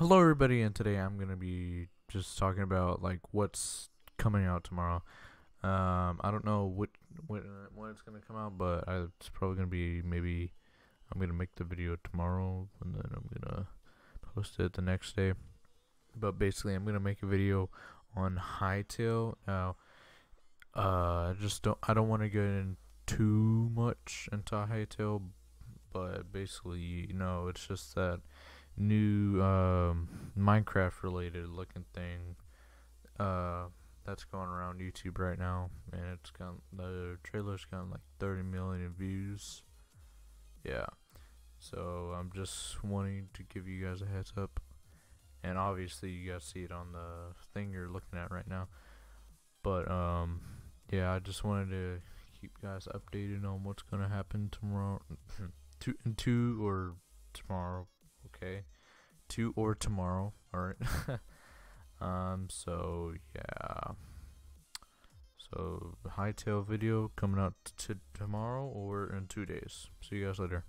Hello everybody, and today I'm gonna be just talking about like what's coming out tomorrow. I don't know when it's gonna come out, but it's probably gonna be, maybe I'm gonna make the video tomorrow and then I'm gonna post it the next day. But basically, I'm gonna make a video on Hytale. Now, I don't want to get in too much into Hytale, but basically, you know, it's just that new Minecraft related looking thing that's going around YouTube right now, and it's got, the trailer's got like 30 million views. Yeah, so I'm just wanting to give you guys a heads up, and obviously you guys see it on the thing you're looking at right now, but yeah, I just wanted to keep you guys updated on what's gonna happen tomorrow to or tomorrow, alright. So yeah, so Hytale video coming out tomorrow or in 2 days. See you guys later.